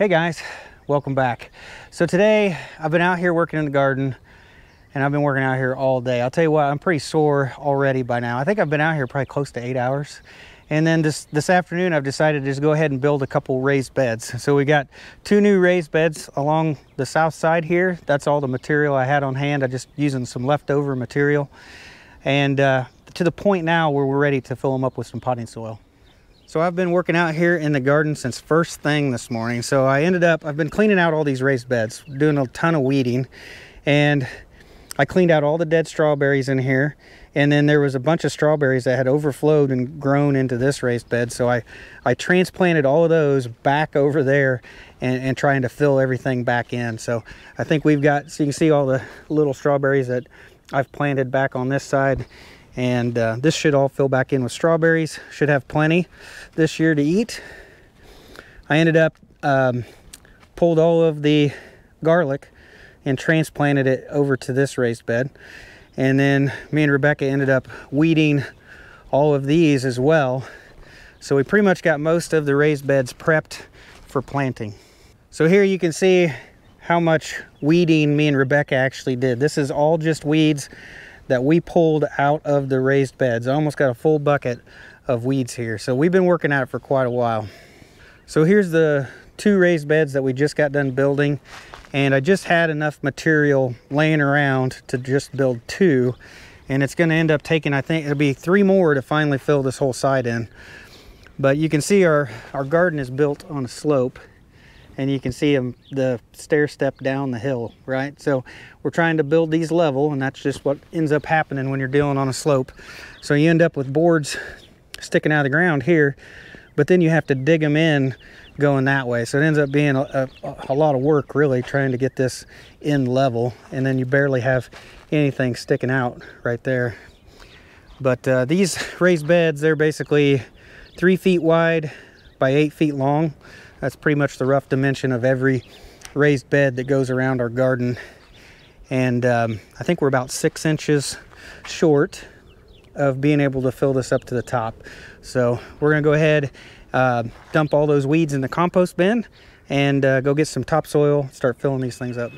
Hey guys, welcome back. So today I've been out here working in the garden, and I've been working out here all day. I'll tell you what, I'm pretty sore already by now. I think I've been out here probably close to 8 hours. And then this afternoon, I've decided to just go ahead and build a couple raised beds. So we got 2 new raised beds along the south side here. That's all the material I had on hand. I'm just using some leftover material. And to the point now where we're ready to fill them up with some potting soil. So I've been working out here in the garden since first thing this morning. So I've been cleaning out all these raised beds, doing a ton of weeding. And I cleaned out all the dead strawberries in here, and then there was a bunch of strawberries that had overflowed and grown into this raised bed. So I transplanted all of those back over there and trying to fill everything back in. So I think we've got, so you can see all the little strawberries that I've planted back on this side, and this should all fill back in with strawberries. Should have plenty this year to eat. I ended up pulled all of the garlic and transplanted it over to this raised bed. And then me and Rebecca ended up weeding all of these as well. So we pretty much got most of the raised beds prepped for planting. So here you can see how much weeding me and Rebecca actually did. This is all just weeds that we pulled out of the raised beds. I almost got a full bucket of weeds here. So we've been working at it for quite a while. So here's the 2 raised beds that we just got done building. And I just had enough material laying around to just build 2. And it's gonna end up taking, I think it'll be 3 more to finally fill this whole side in. But you can see our garden is built on a slope, and you can see the stair step down the hill, right? So we're trying to build these level, and that's just what ends up happening when you're dealing on a slope. So you end up with boards sticking out of the ground here, but then you have to dig them in going that way. So it ends up being a lot of work, really, trying to get this in level, and then you barely have anything sticking out right there. But these raised beds, they're basically 3 feet wide by 8 feet long. That's pretty much the rough dimension of every raised bed that goes around our garden. And I think we're about 6 inches short of being able to fill this up to the top. So we're gonna go ahead, dump all those weeds in the compost bin, and go get some topsoil, start filling these things up.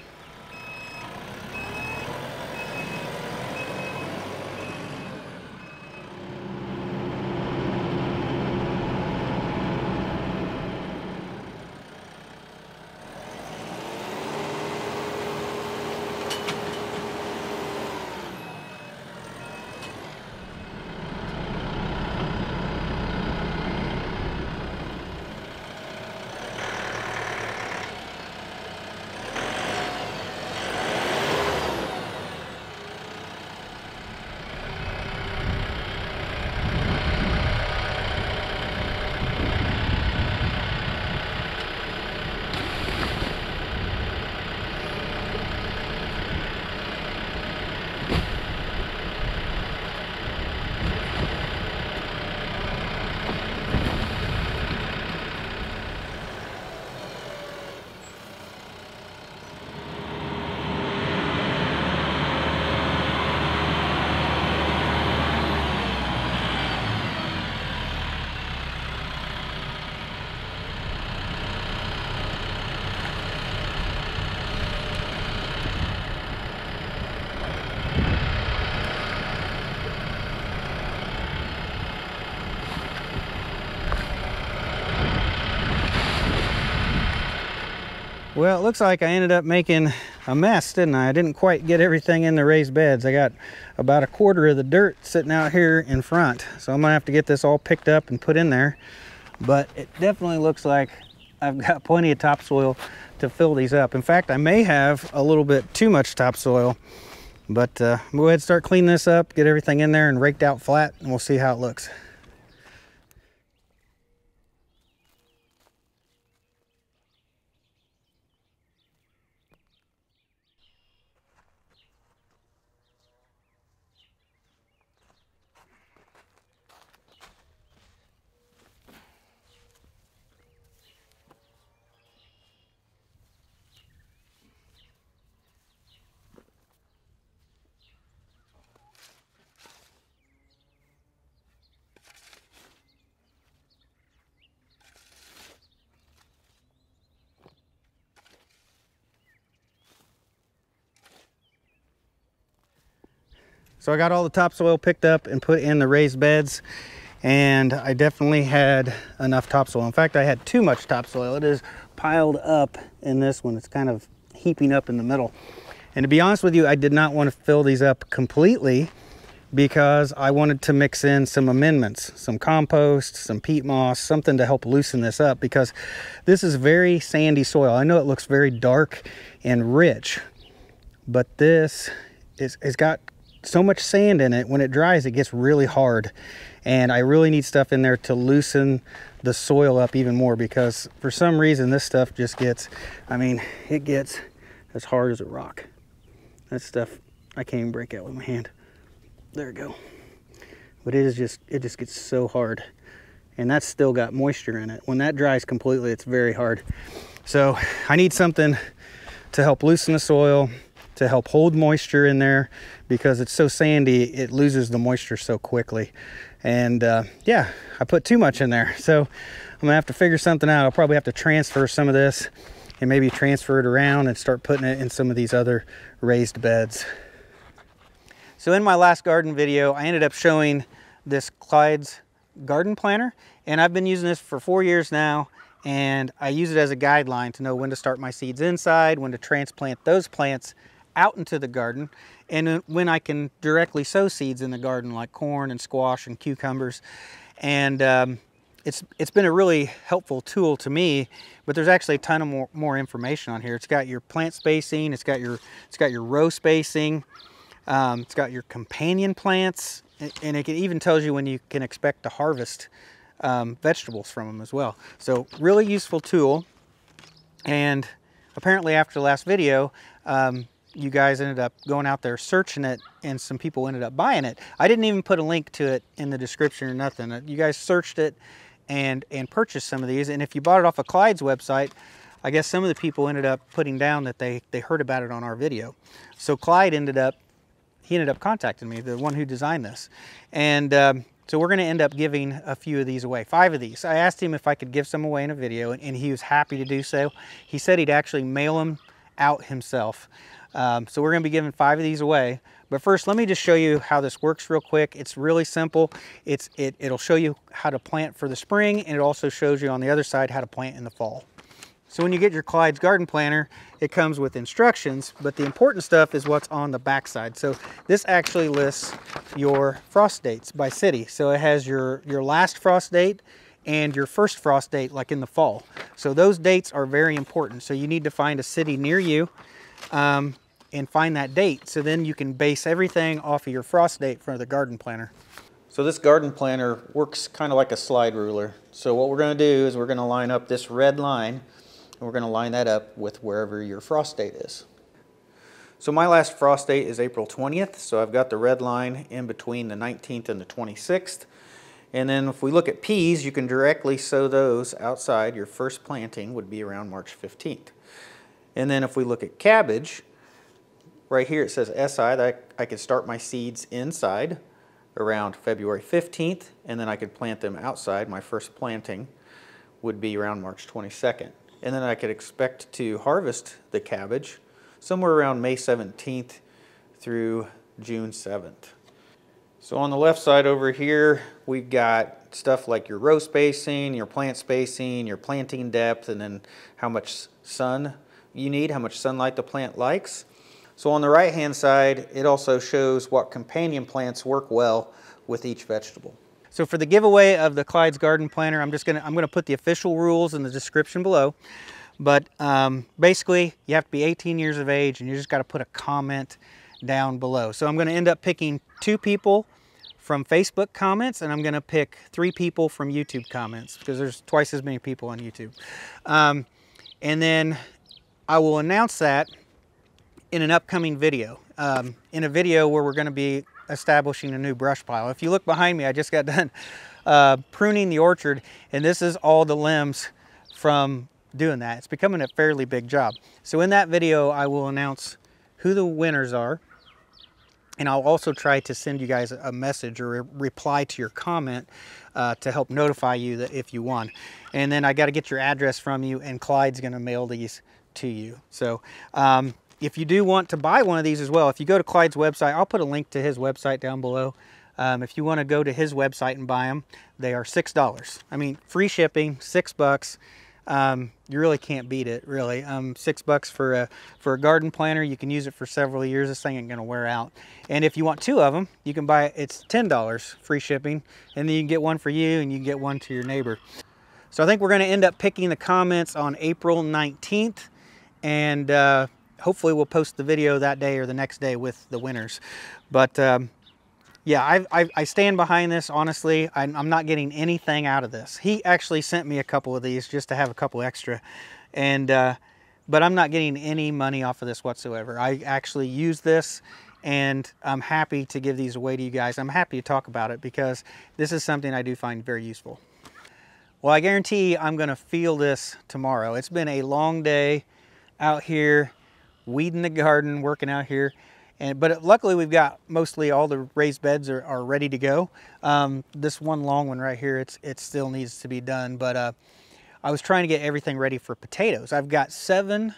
Well, it looks like I ended up making a mess, didn't I? I didn't quite get everything in the raised beds. I got about 1/4 of the dirt sitting out here in front. So I'm gonna have to get this all picked up and put in there. But it definitely looks like I've got plenty of topsoil to fill these up. In fact, I may have a little bit too much topsoil, but I'm gonna go ahead and start cleaning this up, get everything in there and raked out flat, and we'll see how it looks. So I got all the topsoil picked up and put in the raised beds, and I definitely had enough topsoil. In fact, I had too much topsoil. It is piled up in this one. It's kind of heaping up in the middle. And to be honest with you, I did not want to fill these up completely because I wanted to mix in some amendments, some compost, some peat moss, something to help loosen this up, because this is very sandy soil. I know it looks very dark and rich, but this is, it's got so much sand in it, when it dries, it gets really hard. And I really need stuff in there to loosen the soil up even more, because for some reason this stuff just gets, I mean, it gets as hard as a rock. That stuff, I can't even break out with my hand. There we go. But it is just, it just gets so hard. And that's still got moisture in it. When that dries completely, it's very hard. So I need something to help loosen the soil, to help hold moisture in there, because it's so sandy, it loses the moisture so quickly. And yeah, I put too much in there. So I'm gonna have to figure something out. I'll probably have to transfer some of this and maybe transfer it around and start putting it in some of these other raised beds. So in my last garden video, I ended up showing this Clyde's Garden Planner, and I've been using this for 4 years now, and I use it as a guideline to know when to start my seeds inside, when to transplant those plants out into the garden, and when I can directly sow seeds in the garden like corn and squash and cucumbers. And it's been a really helpful tool to me, but there's actually a ton of more information on here. It's got your plant spacing, it's got your row spacing, it's got your companion plants, and it even tells you when you can expect to harvest vegetables from them as well. So really useful tool. And apparently after the last video, you guys ended up going out there searching it, and some people ended up buying it. I didn't even put a link to it in the description or nothing. You guys searched it and purchased some of these. And if you bought it off of Clyde's website, I guess some of the people ended up putting down that they heard about it on our video. So Clyde ended up contacting me, the one who designed this. And so we're gonna end up giving a few of these away, 5 of these. I asked him if I could give some away in a video, and he was happy to do so. He said he'd actually mail them out himself. So we're gonna be giving 5 of these away. But first, let me just show you how this works real quick. It's really simple. It'll show you how to plant for the spring, and it also shows you on the other side how to plant in the fall. So when you get your Clyde's Garden Planner, it comes with instructions, but the important stuff is what's on the backside. So this actually lists your frost dates by city. So it has your last frost date and your first frost date, like in the fall. So those dates are very important. So you need to find a city near you and find that date. So then you can base everything off of your frost date for the garden planner. So this garden planner works kind of like a slide ruler. So what we're gonna do is we're gonna line up this red line, and we're going to line that up with wherever your frost date is. So my last frost date is April 20th, so I've got the red line in between the 19th and the 26th. And then if we look at peas, you can directly sow those outside. Your first planting would be around March 15th. And then if we look at cabbage, right here it says SI, that I could start my seeds inside around February 15th, and then I could plant them outside. My first planting would be around March 22nd. And then I could expect to harvest the cabbage somewhere around May 17th through June 7th. So on the left side over here, we've got stuff like your row spacing, your plant spacing, your planting depth, and then how much sun you need, how much sunlight the plant likes. So on the right-hand side, it also shows what companion plants work well with each vegetable. So for the giveaway of the Clyde's Garden Planner, I'm gonna put the official rules in the description below. But basically, you have to be 18 years of age, and you just gotta put a comment down below. So I'm gonna end up picking 2 people from Facebook comments, and I'm gonna pick 3 people from YouTube comments, because there's twice as many people on YouTube. And then I will announce that in an upcoming video, in a video where we're gonna be establishing a new brush pile. If you look behind me, I just got done pruning the orchard, and this is all the limbs from doing that. It's becoming a fairly big job. So in that video, I will announce who the winners are, and I'll also try to send you guys a message or a reply to your comment to help notify you that if you won. And then I got to get your address from you, and Clyde's going to mail these to you. So If you do want to buy one of these as well, if you go to Clyde's website, I'll put a link to his website down below. If you want to go to his website and buy them, they are $6. I mean, free shipping, $6. You really can't beat it, really. $6 for a garden planner. You can use it for several years. This thing ain't gonna wear out. And if you want two of them, you can buy it. It's $10 free shipping, and then you can get one for you and you can get one to your neighbor. So I think we're gonna end up picking the comments on April 19th, and hopefully we'll post the video that day or the next day with the winners. But yeah, I stand behind this, honestly. I'm not getting anything out of this. He actually sent me a couple of these just to have a couple extra. And, but I'm not getting any money off of this whatsoever. I actually use this, and I'm happy to give these away to you guys. I'm happy to talk about it because this is something I do find very useful. Well, I guarantee I'm gonna feel this tomorrow. It's been a long day out here, weeding the garden, working out here. But luckily we've got mostly all the raised beds are ready to go. This one long one right here, it still needs to be done. But I was trying to get everything ready for potatoes. I've got 7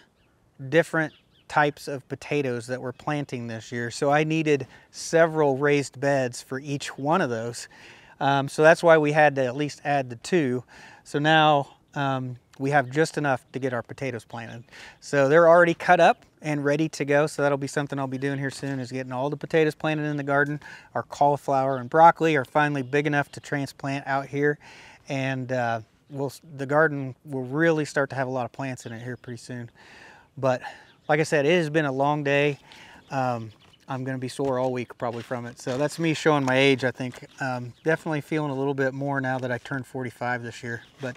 different types of potatoes that we're planting this year. So I needed several raised beds for each one of those. So that's why we had to at least add the 2. So now we have just enough to get our potatoes planted. So they're already cut up and ready to go. So that'll be something I'll be doing here soon, is getting all the potatoes planted in the garden. Our cauliflower and broccoli are finally big enough to transplant out here. And the garden will really start to have a lot of plants in it here pretty soon. But like I said, it has been a long day. I'm gonna be sore all week probably from it. So that's me showing my age, I think. Definitely feeling a little bit more now that I turned 45 this year. But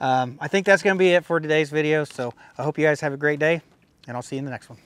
I think that's going to be it for today's video. So I hope you guys have a great day, and I'll see you in the next one.